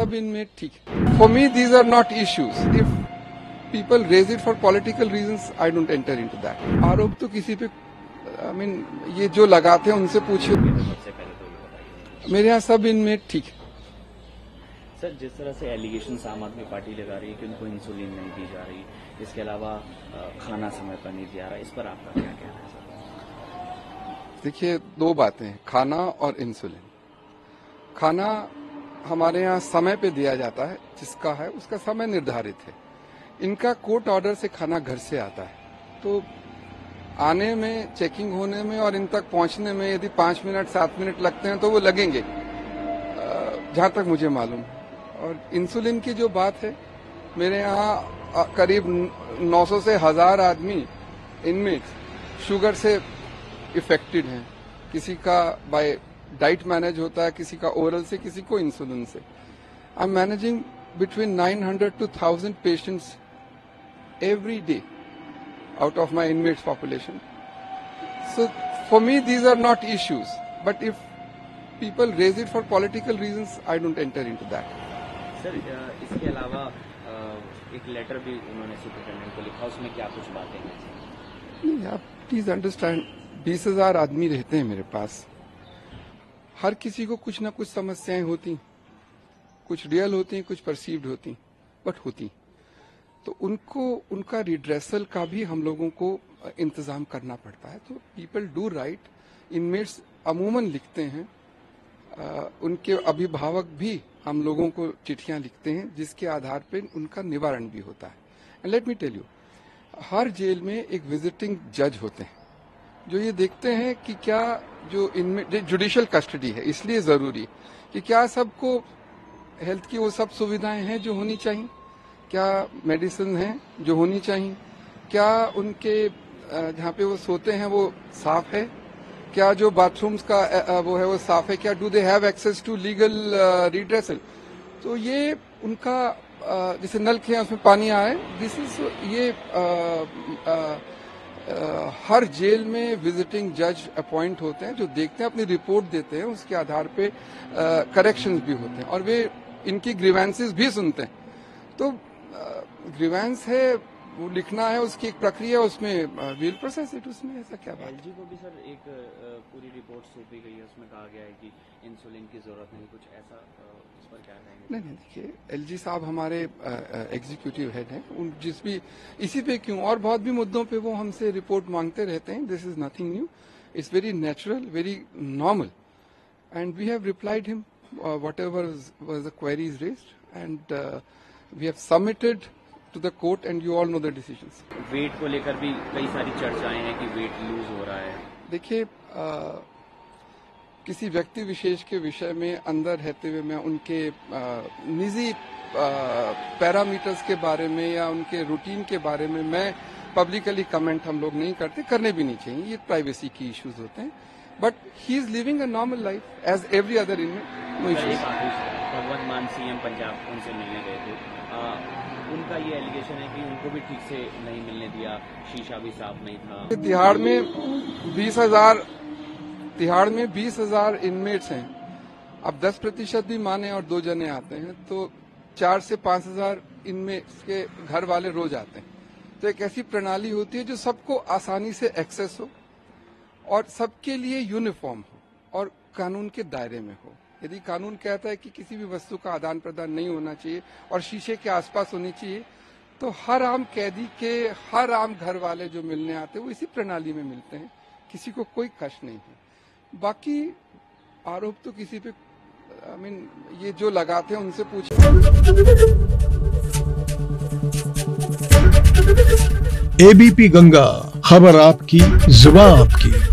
सब इनमें ठीक है। For me these are not issues. If people raise it for political reasons, I don't enter into that. आरोप तो किसी पे आई मीन ये जो लगाते हैं उनसे पूछिए। मेरे यहाँ सब इनमें ठीक है। सर, जिस तरह से एलिगेशन आम आदमी पार्टी लगा रही है कि उनको इंसुलिन नहीं दी जा रही, इसके अलावा खाना समय पर नहीं दिया जा रहा, इस पर आपका क्या कहना है सर? देखिए, दो बातें, खाना और इंसुलिन। खाना हमारे यहाँ समय पे दिया जाता है, जिसका है उसका समय निर्धारित है। इनका कोर्ट ऑर्डर से खाना घर से आता है, तो आने में, चेकिंग होने में और इन तक पहुँचने में यदि 5 मिनट 7 मिनट लगते हैं तो वो लगेंगे, जहाँ तक मुझे मालूम है। और इंसुलिन की जो बात है, मेरे यहाँ करीब 900 से 1000 आदमी इनमें शुगर से इफेक्टेड हैं। किसी का बाय डाइट मैनेज होता है, किसी का ओरल से, किसी को इंसुलिन से। I am managing between 900 to 1000 patients every day out of my inmates population. So for me these are not issues, but if people raise it for political reasons, I don't enter into that. Sir, इसके अलावा एक letter भी उन्होंने superintendent को लिखा, उसमें क्या कुछ बातें हैं? नहीं, आप प्लीज अंडरस्टैंड, 20,000 आदमी रहते हैं मेरे पास। हर किसी को कुछ ना कुछ समस्याएं होती, कुछ रियल होती, कुछ परसीव्ड होती, बट होती। तो उनको उनका रिड्रेसल का भी हम लोगों को इंतजाम करना पड़ता है। तो पीपल डू राइट, इनमेट्स अमूमन लिखते हैं, उनके अभिभावक भी हम लोगों को चिट्ठियां लिखते हैं, जिसके आधार पर उनका निवारण भी होता है। And let me tell you, हर जेल में एक विजिटिंग जज होते हैं जो ये देखते हैं कि क्या जो इनमें जुडिशियल कस्टडी है, इसलिए जरूरी कि क्या सबको हेल्थ की वो सब सुविधाएं हैं जो होनी चाहिए, क्या मेडिसिन हैं जो होनी चाहिए, क्या उनके जहाँ पे वो सोते हैं वो साफ है, क्या जो बाथरूम्स का वो है वो साफ है, क्या do they have access to legal redressal. तो ये उनका जैसे नलके हैं उसमें पानी आए, दिस इज ये हर जेल में विजिटिंग जज अपॉइंट होते हैं जो देखते हैं, अपनी रिपोर्ट देते हैं, उसके आधार पे करेक्शंस भी होते हैं और वे इनकी ग्रीवेंसेस भी सुनते हैं। तो ग्रीवेंस है वो लिखना है, उसकी एक प्रक्रिया, उसमें विल प्रोसेस इट, उसमें ऐसा क्या बात है। एलजी को भी सर एक पूरी रिपोर्ट सौंपी गई है, उसमें कहा गया है कि इंसुलिन की जरूरत नहीं, कुछ ऐसा, इस पर क्या कहेंगे? नहीं, देखिए, एलजी साहब हमारे एग्जीक्यूटिव हेड हैं, उन जिस भी इसी पे क्यों और बहुत भी मुद्दों पे वो हमसे रिपोर्ट मांगते रहते हैं। This is nothing new, it's very natural, very normal, and we have replied him whatever was the queries raised, and we have submitted to the court, and you all know the decisions. Weight को लेकर भी कई सारी चर्चाएं हैं कि weight lose हो रहा है। देखिए, किसी व्यक्ति विशेष के विषय में अंदर रहते हुए मैं उनके निजी पैरामीटर्स के बारे में या उनके रूटीन के बारे में मैं पब्लिकली कमेंट हम लोग नहीं करते, करने भी नहीं चाहिए, ये प्राइवेसी की इश्यूज होते हैं। But he is living a normal life as every other inmate, no issues. Bhagwant Mann CM Punjab, उनसे मिलने गए थे, उनका ये एलिगेशन है कि उनको भी ठीक से नहीं मिलने दिया, शीशा भी साफ नहीं था। तिहाड़ में 20,000 इनमेट्स हैं। अब 10% भी माने और 2 जने आते हैं तो 4 से 5,000 इनमेट्स के घर वाले रोज आते हैं। तो एक ऐसी प्रणाली होती है जो सबको आसानी से एक्सेस हो और सबके लिए यूनिफॉर्म हो और कानून के दायरे में हो। यदि कानून कहता है कि किसी भी वस्तु का आदान प्रदान नहीं होना चाहिए और शीशे के आसपास होनी चाहिए, तो हर आम कैदी के, हर आम घर वाले जो मिलने आते हैं वो इसी प्रणाली में मिलते हैं, किसी को कोई कष्ट नहीं है। बाकी आरोप तो किसी पे आई मीन ये जो लगाते हैं उनसे पूछे। एबीपी गंगा, खबर आपकी, जुबान आपकी।